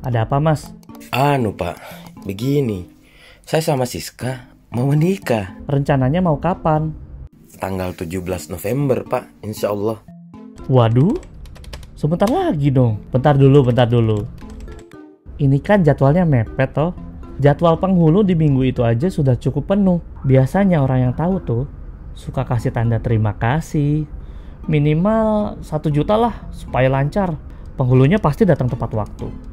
Ada apa, Mas? Anu, Pak. Begini. Saya sama Siska mau menikah. Rencananya mau kapan? Tanggal 17 November, Pak. Insya Allah. Waduh. Sebentar lagi dong. Bentar dulu. Ini kan jadwalnya mepet, toh. Jadwal penghulu di minggu itu aja sudah cukup penuh. Biasanya orang yang tahu tuh suka kasih tanda terima kasih. Minimal 1 juta lah supaya lancar. Penghulunya pasti datang tepat waktu.